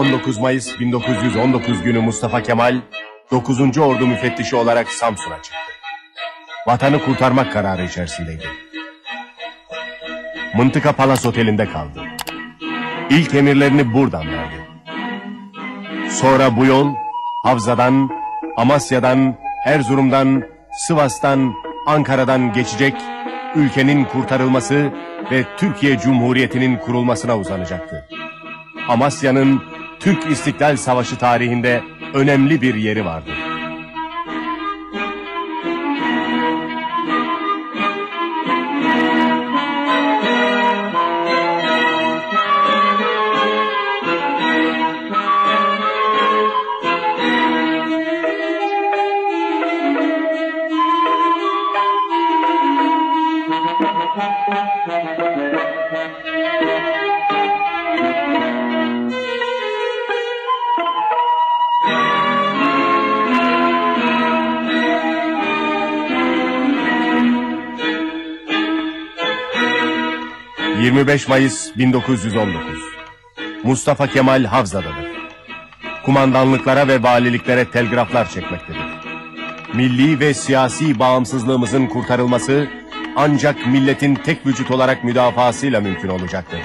19 Mayıs 1919 günü Mustafa Kemal 9. Ordu müfettişi olarak Samsun'a çıktı. Vatanı kurtarmak kararı içerisindeydi. Mıntıka Palace Oteli'nde kaldı. İlk emirlerini buradan verdi. Sonra bu yol Havza'dan, Amasya'dan, Erzurum'dan, Sivas'tan, Ankara'dan geçecek, ülkenin kurtarılması ve Türkiye Cumhuriyeti'nin kurulmasına uzanacaktı. Amasya'nın Türk İstiklal Savaşı tarihinde önemli bir yeri vardı. ...25 Mayıs 1919. Mustafa Kemal Havza'dadır. Kumandanlıklara ve valiliklere telgraflar çekmektedir. Milli ve siyasi bağımsızlığımızın kurtarılması ancak milletin tek vücut olarak müdafaasıyla mümkün olacaktır.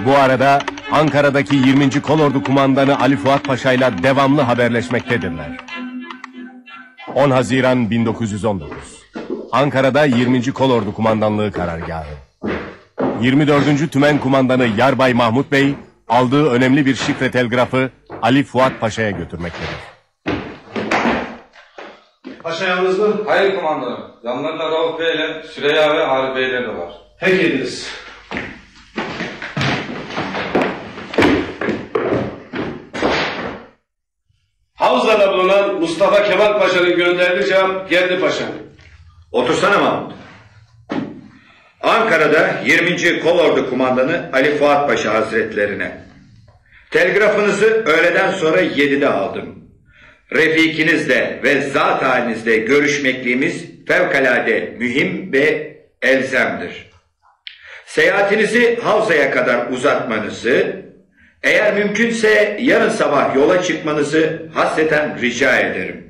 Bu arada Ankara'daki 20. Kolordu Kumandanı Ali Fuat Paşa ile devamlı haberleşmektedirler. 10 Haziran 1919. Ankara'da 20. Kolordu Kumandanlığı karargahı. 24. Tümen Kumandanı Yarbay Mahmut Bey aldığı önemli bir şifre telgrafı Ali Fuat Paşa'ya götürmektedir. Paşa yalnız mı? Hayır kumandanım. Yanlarında Rauf Bey ile Süreyya ve Ali Bey'le de var. Peki İdris. Havza'da bulunan Mustafa Kemal Paşa'nın gönderdiği cevap geldi paşam. Otursana Mahmut. Ankara'da 20. Kolordu Kumandanı Ali Fuat Paşa Hazretlerine. Telgrafınızı öğleden sonra 7'de aldım. Refikinizle ve zat halinizle görüşmekliğimiz fevkalade mühim ve elzemdir. Seyahatinizi Havza'ya kadar uzatmanızı, eğer mümkünse yarın sabah yola çıkmanızı hasreten rica ederim.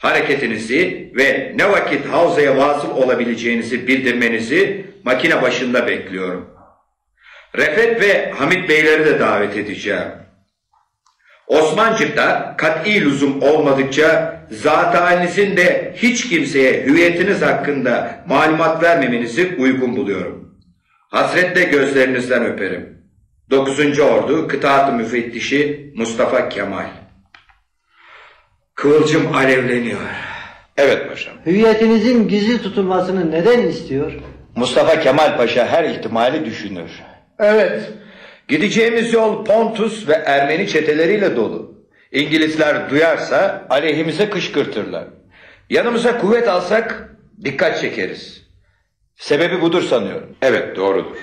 Hareketinizi ve ne vakit Havza'ya vasıl olabileceğinizi bildirmenizi makine başında bekliyorum. Refet ve Hamit Beyleri de davet edeceğim. Osmancık'ta kat'i lüzum olmadıkça zat halinizin de hiç kimseye hüviyetiniz hakkında malumat vermemenizi uygun buluyorum. Hasretle gözlerinizden öperim. 9. Ordu Kıtaat-ı Müfettişi Mustafa Kemal. Kıvılcım alevleniyor. Evet paşam. Hüviyetinizin gizli tutulmasını neden istiyor? Mustafa Kemal Paşa her ihtimali düşünür. Evet. Gideceğimiz yol Pontus ve Ermeni çeteleriyle dolu. İngilizler duyarsa aleyhimize kışkırtırlar. Yanımıza kuvvet alsak dikkat çekeriz. Sebebi budur sanıyorum. Evet doğrudur.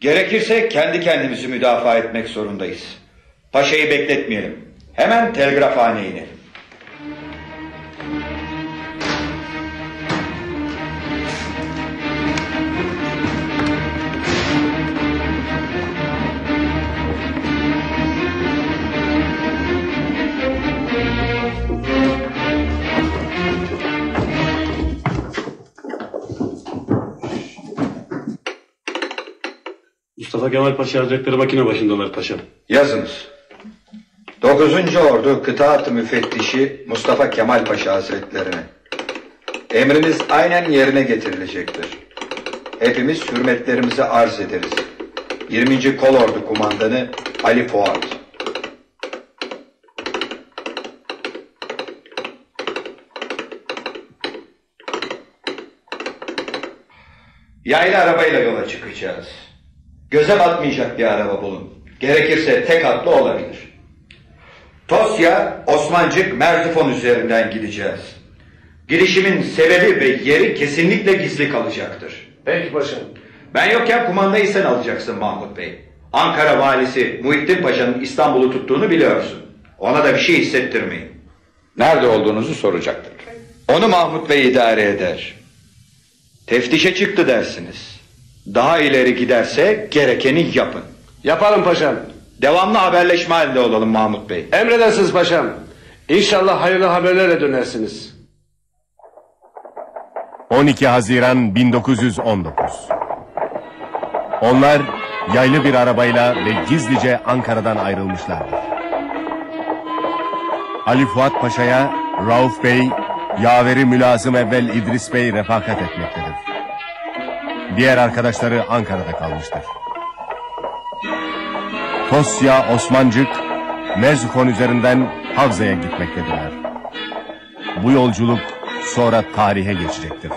Gerekirse kendi kendimizi müdafaa etmek zorundayız. Paşa'yı bekletmeyelim. Hemen telgrafhaneye inelim. Mustafa Kemal Paşa Hazretleri makine başındalar paşam. Yazınız. 9. Ordu Kıtaat-ı Müfettişi Mustafa Kemal Paşa Hazretlerine. Emriniz aynen yerine getirilecektir. Hepimiz hürmetlerimizi arz ederiz. 20. Kolordu Kumandanı Ali Fuat. Yaylı arabayla yola çıkacağız. Göze batmayacak bir araba bulun. Gerekirse tek hatlı olabilir. Tosya, Osmancık, Merzifon üzerinden gideceğiz. Girişimin sebebi ve yeri kesinlikle gizli kalacaktır. Peki paşam. Ben yokken kumandayı sen alacaksın Mahmut Bey. Ankara valisi Muhittin Paşa'nın İstanbul'u tuttuğunu biliyorsun. Ona da bir şey hissettirmeyin. Nerede olduğunuzu soracaktır. Onu Mahmut Bey idare eder. Teftişe çıktı dersiniz. Daha ileri giderse gerekeni yapın. Yapalım paşam. Devamlı haberleşme halinde olalım Mahmut Bey. Emredersiniz paşam. İnşallah hayırlı haberlerle dönersiniz. 12 Haziran 1919. Onlar yaylı bir arabayla ve gizlice Ankara'dan ayrılmışlardır. Ali Fuat Paşa'ya Rauf Bey, yaveri mülazım evvel İdris Bey refakat etmektedir. Diğer arkadaşları Ankara'da kalmıştır. Tosya, Osmancık, Merzifon üzerinden Havza'ya gitmektedirler. Bu yolculuk sonra tarihe geçecektir.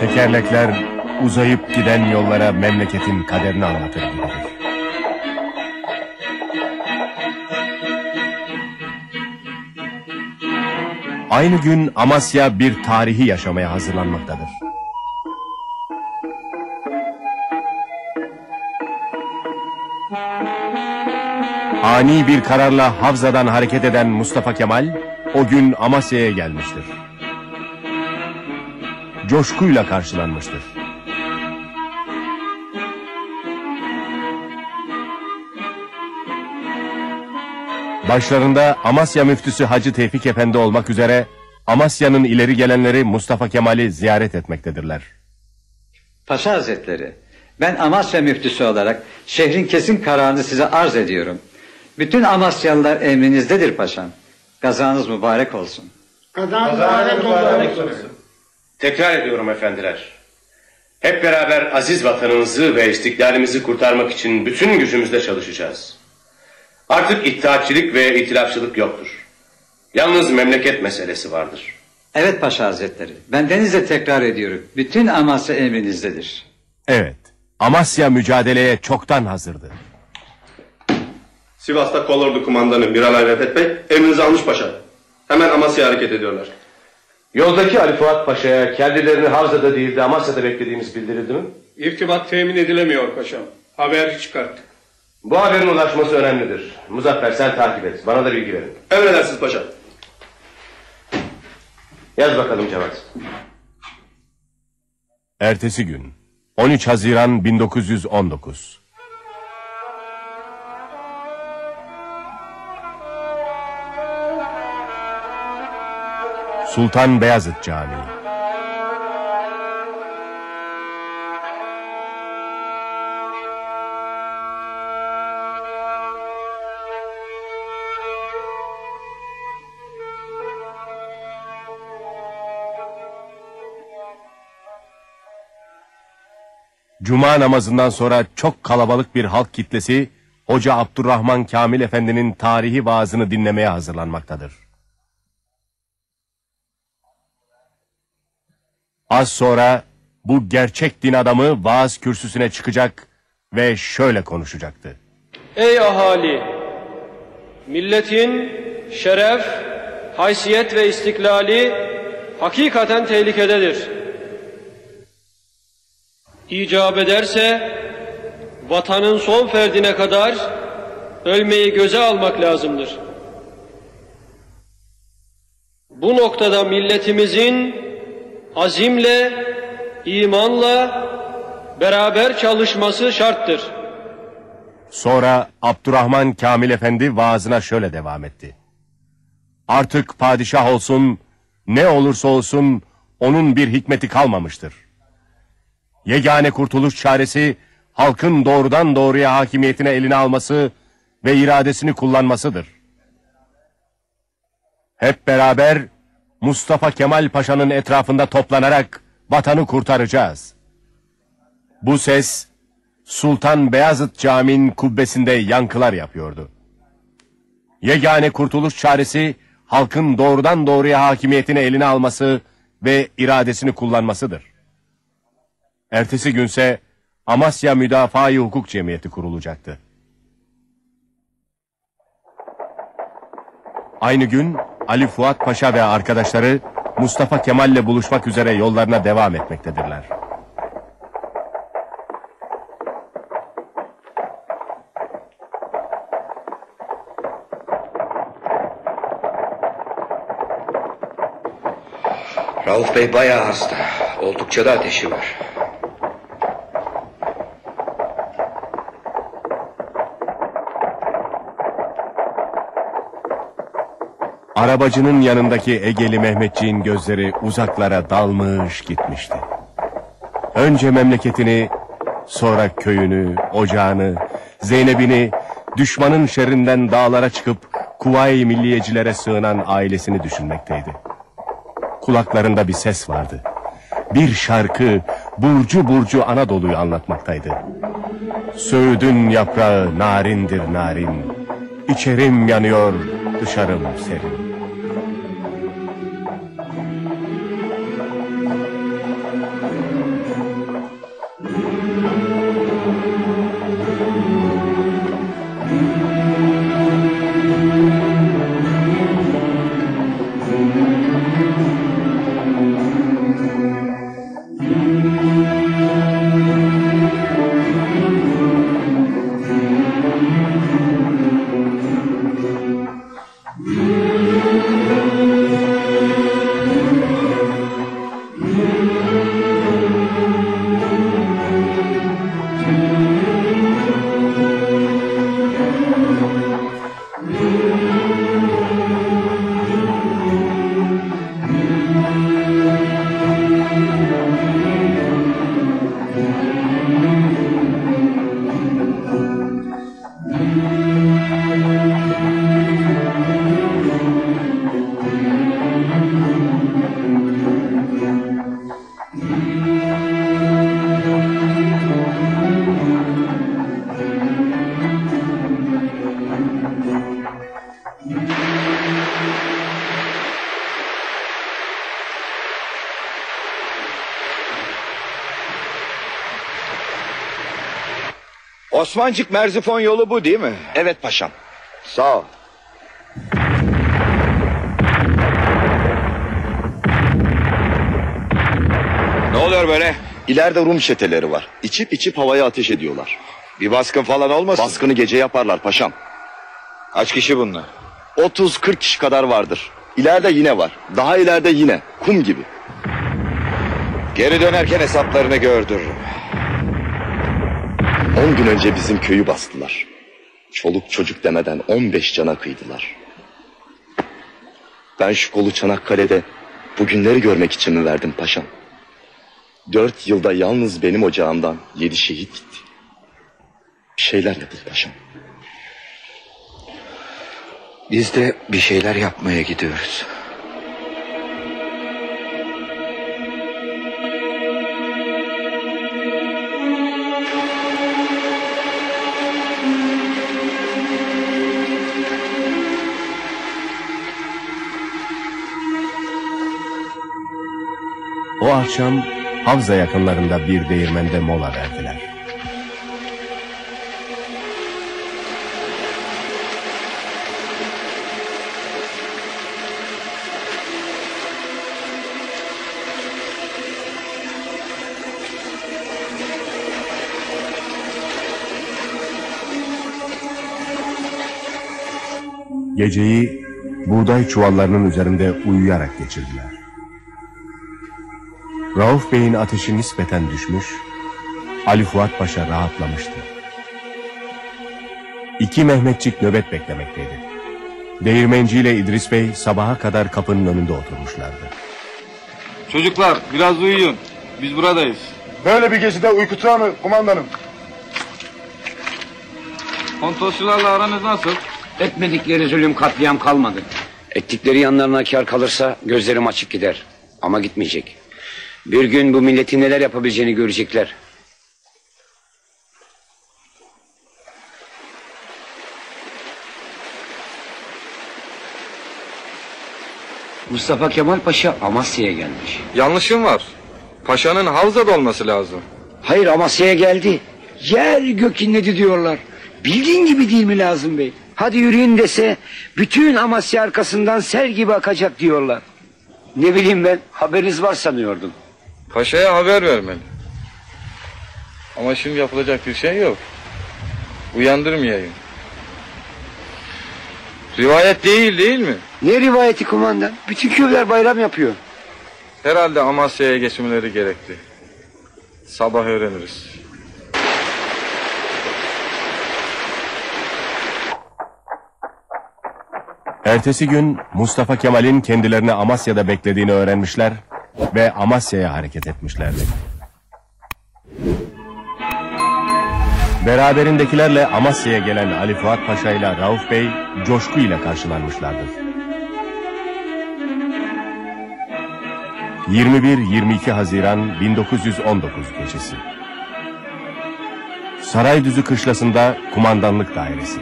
Tekerlekler uzayıp giden yollara memleketin kaderini anlatır gibidir. Aynı gün Amasya bir tarihi yaşamaya hazırlanmaktadır. Ani bir kararla Havza'dan hareket eden Mustafa Kemal o gün Amasya'ya gelmiştir. Coşkuyla karşılanmıştır. Başlarında Amasya müftüsü Hacı Tevfik Efendi olmak üzere Amasya'nın ileri gelenleri Mustafa Kemal'i ziyaret etmektedirler. Paşa Hazretleri, ben Amasya müftüsü olarak şehrin kesin kararını size arz ediyorum. Bütün Amasyalılar emrinizdedir paşam. Gazanız mübarek olsun. Gazanız mübarek olsun. Tekrar ediyorum efendiler. Hep beraber aziz vatanımızı ve istiklalimizi kurtarmak için bütün gücümüzle çalışacağız. Artık iddiatçılık ve itilafçılık yoktur. Yalnız memleket meselesi vardır. Evet Paşa Hazretleri. Bendeniz de tekrar ediyorum. Bütün Amasya emrinizdedir. Evet. Amasya mücadeleye çoktan hazırdı. Sivas'ta kolordu kumandanı Miralay Refet Bey emrinizi almış paşa. Hemen Amasya'ya hareket ediyorlar. Yoldaki Ali Fuat Paşa'ya kendilerini Havza'da değil de Amasya'da beklediğimiz bildirildi mi? İrtibat temin edilemiyor paşam. Haber çıkarttık. Bu haberin ulaşması önemlidir. Muzaffer sen takip et. Bana da bilgi verin. Emredersiniz paşam. Yaz bakalım Cevat. Ertesi gün 13 Haziran 1919. Sultan Beyazıt Camii. Cuma namazından sonra çok kalabalık bir halk kitlesi Hoca Abdurrahman Kamil Efendi'nin tarihi vaazını dinlemeye hazırlanmaktadır. Az sonra bu gerçek din adamı vaaz kürsüsüne çıkacak ve şöyle konuşacaktı. Ey ahali! Milletin şeref, haysiyet ve istiklali hakikaten tehlikededir. İcap ederse vatanın son ferdine kadar ölmeyi göze almak lazımdır. Bu noktada milletimizin azimle, imanla beraber çalışması şarttır. Sonra Abdurrahman Kamil Efendi vaazına şöyle devam etti. Artık padişah olsun, ne olursa olsun onun bir hikmeti kalmamıştır. Yegane kurtuluş çaresi halkın doğrudan doğruya hakimiyetine elini alması ve iradesini kullanmasıdır. Hep beraber Mustafa Kemal Paşa'nın etrafında toplanarak vatanı kurtaracağız. Bu ses Sultan Beyazıt Camii'nin kubbesinde yankılar yapıyordu. Yegane kurtuluş çaresi halkın doğrudan doğruya hakimiyetini eline alması ve iradesini kullanmasıdır. Ertesi günse Amasya Müdafaa-i Hukuk Cemiyeti kurulacaktı. Aynı gün Ali Fuat Paşa ve arkadaşları Mustafa Kemal'le buluşmak üzere yollarına devam etmektedirler. Rauf Bey bayağı hasta. Oldukça da ateşi var. Arabacının yanındaki Egeli Mehmetçiğin gözleri uzaklara dalmış gitmişti. Önce memleketini, sonra köyünü, ocağını, Zeynep'ini, düşmanın şerrinden dağlara çıkıp Kuvay-i Milliyecilere sığınan ailesini düşünmekteydi. Kulaklarında bir ses vardı. Bir şarkı burcu burcu Anadolu'yu anlatmaktaydı. Söğüdün yaprağı narindir narin, İçerim yanıyor, dışarım serin. Osmancık Merzifon yolu bu değil mi? Evet paşam. Sağ ol. Ne oluyor böyle? İleride Rum çeteleri var. İçip içip havaya ateş ediyorlar. Bir baskın falan olmasın? Baskını gece yaparlar paşam. Kaç kişi bunlar? 30-40 kişi kadar vardır. İleride yine var. Daha ileride yine. Kum gibi. Geri dönerken hesaplarını gördürürüm. 10 gün önce bizim köyü bastılar. Çoluk çocuk demeden 15 cana kıydılar. Ben şu kolu Çanakkale'de bugünleri görmek için mi verdim paşam? 4 yılda yalnız benim ocağımdan 7 şehit gitti. Bir şeyler yapın paşam. Biz de bir şeyler yapmaya gidiyoruz. O akşam Havza yakınlarında bir değirmende mola verdiler. Geceyi buğday çuvallarının üzerinde uyuyarak geçirdiler. Rauf Bey'in ateşi nispeten düşmüş, Ali Fuat Paşa rahatlamıştı. 2 Mehmetçik nöbet beklemekteydi. Değirmenci ile İdris Bey sabaha kadar kapının önünde oturmuşlardı. Çocuklar biraz uyuyun, biz buradayız. Böyle bir gecede uyku turağı kumandanım? Pontosçularla aranız nasıl? Etmedikleri zulüm katliam kalmadı. Ettikleri yanlarına kâr kalırsa gözlerim açık gider. Ama gitmeyecek. Bir gün bu milletin neler yapabileceğini görecekler. Mustafa Kemal Paşa Amasya'ya gelmiş. Yanlışım var. Paşa'nın Havza'da olması lazım. Hayır, Amasya'ya geldi. Yer gök inledi diyorlar. Bildiğin gibi değil mi Lazım Bey? Hadi yürüyün dese bütün Amasya arkasından sel gibi akacak diyorlar. Ne bileyim ben, haberiniz var sanıyordum. Paşa'ya haber vermeli. Ama şimdi yapılacak bir şey yok. Uyandırmayayım. Rivayet değil mi? Ne rivayeti kumandan? Bütün köyler bayram yapıyor. Herhalde Amasya'ya geçmeleri gerekti. Sabah öğreniriz. Ertesi gün Mustafa Kemal'in kendilerini Amasya'da beklediğini öğrenmişler ve Amasya'ya hareket etmişlerdi. Beraberindekilerle Amasya'ya gelen Ali Fuat Paşa ile Rauf Bey coşkuyla karşılanmışlardır. 21-22 Haziran 1919 gecesi. Saraydüzü kışlasında kumandanlık dairesi.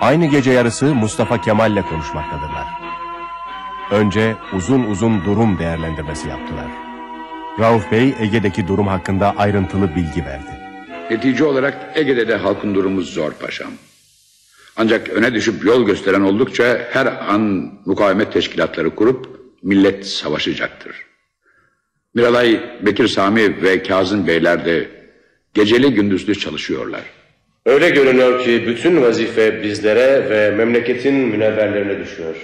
Aynı gece yarısı Mustafa Kemal'le konuşmaktadırlar. Önce uzun uzun durum değerlendirmesi yaptılar. Rauf Bey Ege'deki durum hakkında ayrıntılı bilgi verdi. Netice olarak Ege'de de halkın durumu zor paşam. Ancak öne düşüp yol gösteren oldukça her an mukavemet teşkilatları kurup millet savaşacaktır. Miralay, Bekir Sami ve Kazım Beyler de geceli gündüzlü çalışıyorlar. Öyle görünüyor ki bütün vazife bizlere ve memleketin münevverlerine düşüyor.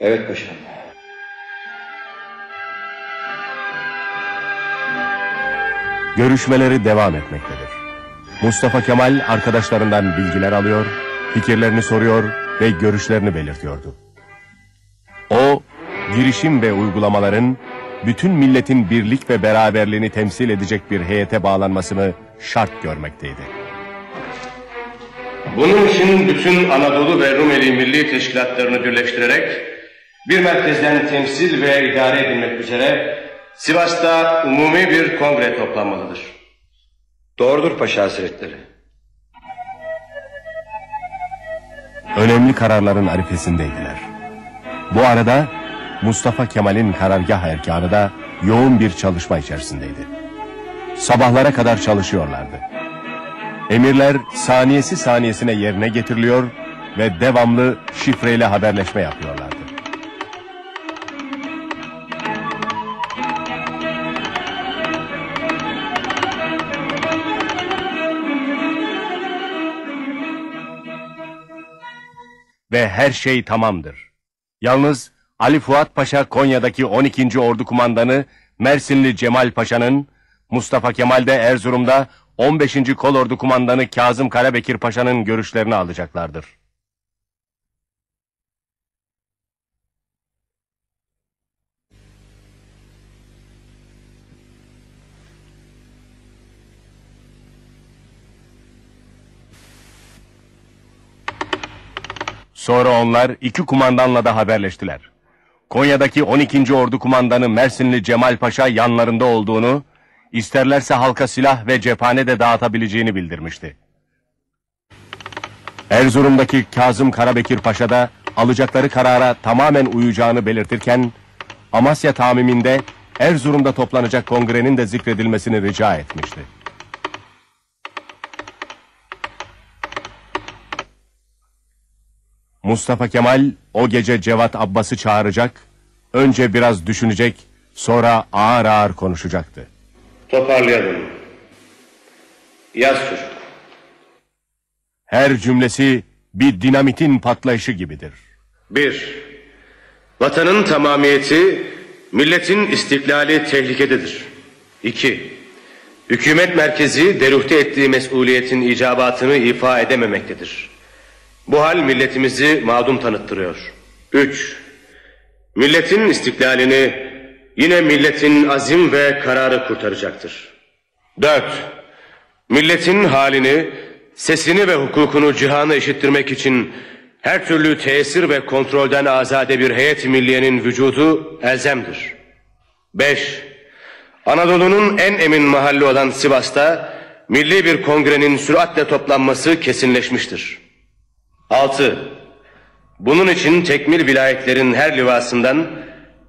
Evet paşam. Görüşmeleri devam etmektedir. Mustafa Kemal arkadaşlarından bilgiler alıyor, fikirlerini soruyor ve görüşlerini belirtiyordu. O, girişim ve uygulamaların bütün milletin birlik ve beraberliğini temsil edecek bir heyete bağlanmasını şart görmekteydi. Bunun için bütün Anadolu ve Rumeli milli teşkilatlarını birleştirerek bir merkezden temsil ve idare edilmek üzere Sivas'ta umumi bir kongre toplanmalıdır. Doğrudur Paşa Hazretleri. Önemli kararların arifesindeydiler. Bu arada Mustafa Kemal'in karargah erkanı da yoğun bir çalışma içerisindeydi. Sabahlara kadar çalışıyorlardı. Emirler saniyesi saniyesine yerine getiriliyor ve devamlı şifreyle haberleşme yapıyorlardı. Ve her şey tamamdır. Yalnız Ali Fuat Paşa Konya'daki 12. Ordu Kumandanı Mersinli Cemal Paşa'nın, Mustafa Kemal de Erzurum'da 15. Kolordu Kumandanı Kazım Karabekir Paşa'nın görüşlerini alacaklardır. Sonra onlar iki kumandanla da haberleştiler. Konya'daki 12. Ordu Kumandanı Mersinli Cemal Paşa yanlarında olduğunu, isterlerse halka silah ve cephane de dağıtabileceğini bildirmişti. Erzurum'daki Kazım Karabekir Paşa da alacakları karara tamamen uyacağını belirtirken, Amasya tamiminde Erzurum'da toplanacak kongrenin de zikredilmesini rica etmişti. Mustafa Kemal o gece Cevat Abbas'ı çağıracak, önce biraz düşünecek, sonra ağır ağır konuşacaktı. Toparlayalım. Yaz çocuk. Her cümlesi bir dinamitin patlayışı gibidir. 1. Vatanın tamamiyeti, milletin istiklali tehlikededir. 2. Hükümet merkezi deruhte ettiği mesuliyetin icabatını ifa edememektedir. Bu hal milletimizi mağdum tanıttırıyor. 3. Milletin istiklalini yine milletin azim ve kararı kurtaracaktır. 4. Milletin halini, sesini ve hukukunu cihana işittirmek için her türlü tesir ve kontrolden azade bir heyet-i milliyenin vücudu elzemdir. 5. Anadolu'nun en emin mahalli olan Sivas'ta milli bir kongrenin süratle toplanması kesinleşmiştir. 6. Bunun için tekmil vilayetlerin her livasından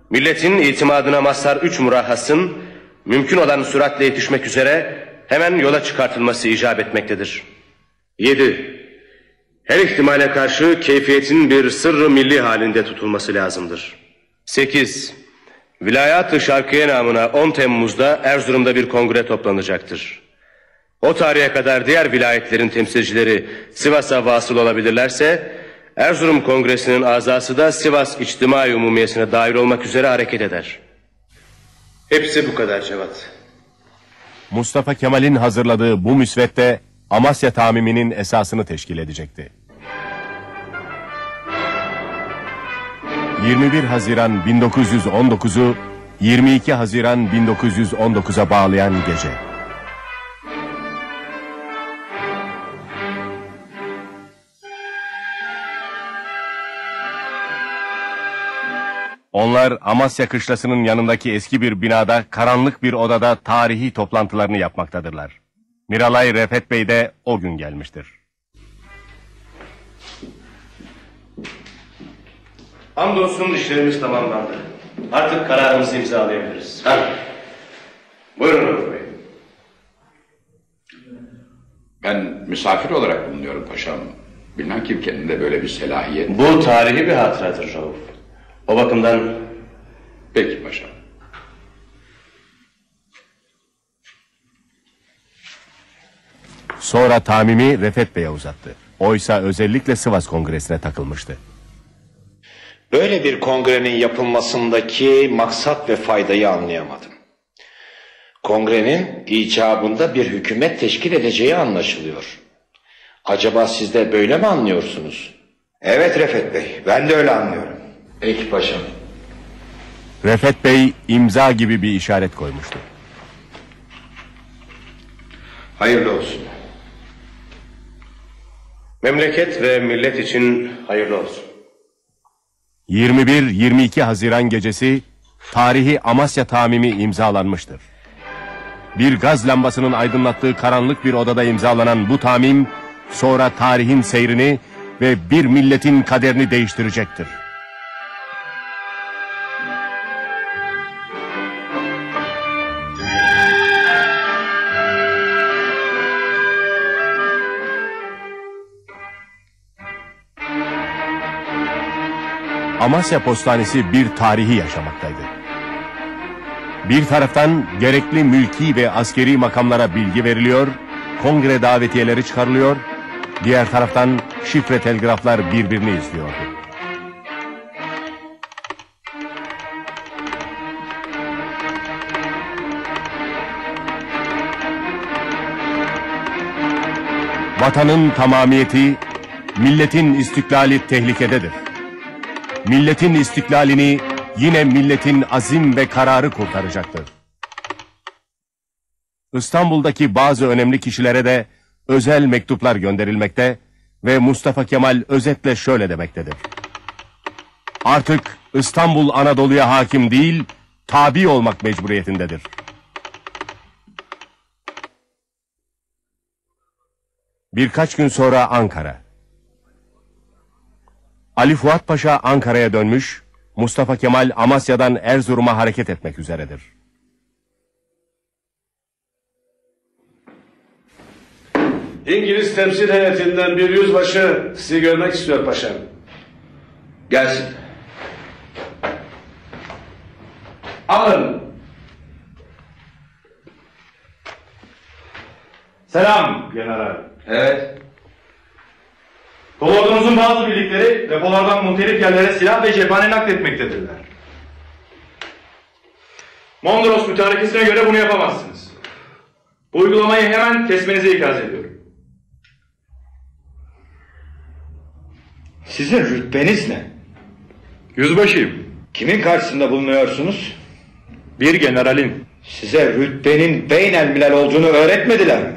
milletin itimadına mazhar 3 murahhasın mümkün olan süratle yetişmek üzere hemen yola çıkartılması icap etmektedir. 7. Her ihtimale karşı keyfiyetin bir sırrı milli halinde tutulması lazımdır. 8. Vilayat-ı Şarkiye namına 10 Temmuz'da Erzurum'da bir kongre toplanacaktır. O tarihe kadar diğer vilayetlerin temsilcileri Sivas'a vasıl olabilirlerse, Erzurum Kongresi'nin azası da Sivas İçtimai Umumiyesi'ne dahil olmak üzere hareket eder. Hepsi bu kadar Cevat. Mustafa Kemal'in hazırladığı bu müsvedde Amasya tamiminin esasını teşkil edecekti. 21 Haziran 1919'u 22 Haziran 1919'a bağlayan gece. Onlar Amasya kışlasının yanındaki eski bir binada, karanlık bir odada tarihi toplantılarını yapmaktadırlar. Miralay Refet Bey de o gün gelmiştir. Hamdolsun işlerimiz tamamlandı. Artık kararımızı imzalayabiliriz. Hadi. Buyurun Rauf Bey. Ben misafir olarak bulunuyorum paşam. Bilmem kim kendinde böyle bir selahiyet. Bu tarihi bir hatıradır Rauf. O bakımdan... Peki paşam. Sonra tamimi Refet Bey'e uzattı. Oysa özellikle Sivas Kongresi'ne takılmıştı. Böyle bir kongrenin yapılmasındaki maksat ve faydayı anlayamadım. Kongrenin icabında bir hükümet teşkil edeceği anlaşılıyor. Acaba siz de böyle mi anlıyorsunuz? Evet Refet Bey, ben de öyle anlıyorum. Peki paşam. Refet Bey imza gibi bir işaret koymuştu. Hayırlı olsun. Memleket ve millet için hayırlı olsun. 21-22 Haziran gecesi tarihi Amasya tamimi imzalanmıştır. Bir gaz lambasının aydınlattığı karanlık bir odada imzalanan bu tamim, sonra tarihin seyrini ve bir milletin kaderini değiştirecektir. Amasya Postanesi bir tarihi yaşamaktaydı. Bir taraftan gerekli mülki ve askeri makamlara bilgi veriliyor, kongre davetiyeleri çıkarılıyor, diğer taraftan şifre telgraflar birbirini izliyordu. Vatanın tamamiyeti, milletin istiklali tehlikededir. Milletin istiklalini yine milletin azim ve kararı kurtaracaktır. İstanbul'daki bazı önemli kişilere de özel mektuplar gönderilmekte ve Mustafa Kemal özetle şöyle demektedir. Artık İstanbul Anadolu'ya hakim değil, tabi olmak mecburiyetindedir. Birkaç gün sonra Ankara. Ali Fuat Paşa Ankara'ya dönmüş, Mustafa Kemal Amasya'dan Erzurum'a hareket etmek üzeredir. İngiliz temsil heyetinden bir yüzbaşı sizi görmek istiyor paşam. Gelsin. Alın. Selam general. Evet. Kolordumuzun bazı birlikleri depolardan muhtelif yerlere silah ve cephane nakletmektedirler. Mondros mütarekesine göre bunu yapamazsınız. Bu uygulamayı hemen kesmenize ikaz ediyorum. Sizin rütbeniz ne? Yüzbaşıyım. Kimin karşısında bulunuyorsunuz? Bir generalin. Size rütbenin beynelmilel olduğunu öğretmediler mi?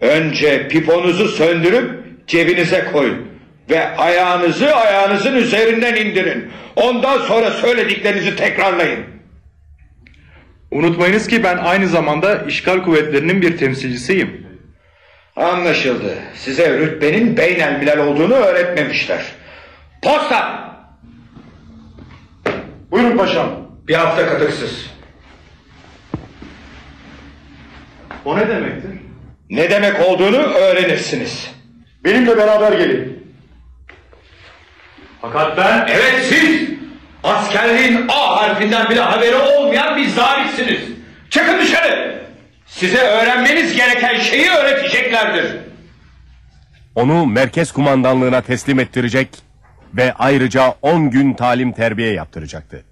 Önce piponuzu söndürüp cebinize koyun ve ayağınızın üzerinden indirin. Ondan sonra söylediklerinizi tekrarlayın. Unutmayınız ki ben aynı zamanda işgal kuvvetlerinin bir temsilcisiyim. Anlaşıldı. Size rütbenin beynelmilel olduğunu öğretmemişler. Posta! Buyurun paşam. Bir hafta katıksız. O ne demektir? Ne demek olduğunu öğrenirsiniz. Benimle beraber gelin. Fakat ben... Evet siz! Askerliğin A harfinden bile haberi olmayan bir zabitsiniz. Çıkın dışarı! Size öğrenmeniz gereken şeyi öğreteceklerdir. Onu merkez kumandanlığına teslim ettirecek ve ayrıca 10 gün talim terbiye yaptıracaktı.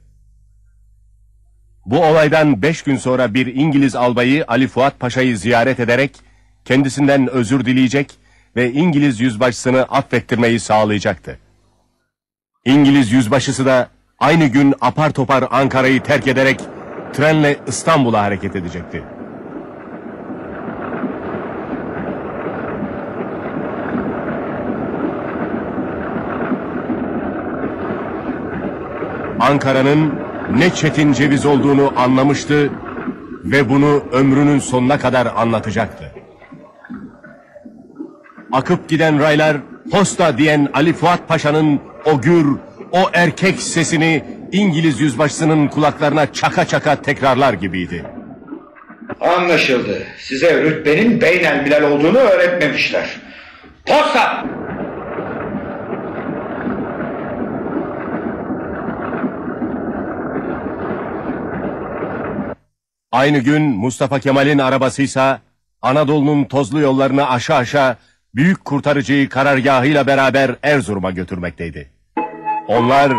Bu olaydan 5 gün sonra bir İngiliz albayı Ali Fuat Paşa'yı ziyaret ederek kendisinden özür dileyecek ve İngiliz yüzbaşısını affettirmeyi sağlayacaktı. İngiliz yüzbaşısı da aynı gün apar topar Ankara'yı terk ederek trenle İstanbul'a hareket edecekti. Ankara'nın ne çetin ceviz olduğunu anlamıştı ve bunu ömrünün sonuna kadar anlatacaktı. Akıp giden raylar posta diyen Ali Fuat Paşa'nın o gür, o erkek sesini İngiliz yüzbaşısının kulaklarına çaka çaka tekrarlar gibiydi. Anlaşıldı. Size rütbenin beynelmilel olduğunu öğretmemişler. Posta! Aynı gün Mustafa Kemal'in arabasıysa Anadolu'nun tozlu yollarını aşağı aşağı Büyük Kurtarıcı'yı karargahıyla beraber Erzurum'a götürmekteydi. Onlar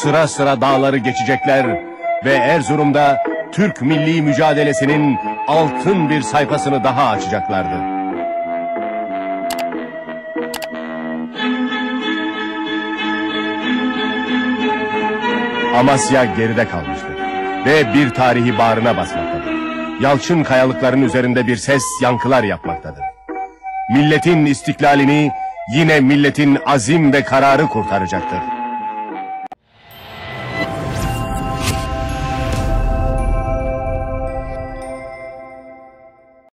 sıra sıra dağları geçecekler ve Erzurum'da Türk milli mücadelesinin altın bir sayfasını daha açacaklardı. Amasya geride kalmıştı ve bir tarihi bağrına basmaktadır. Yalçın kayalıkların üzerinde bir ses yankılar yapmaktadır. Milletin istiklalini yine milletin azim ve kararı kurtaracaktır.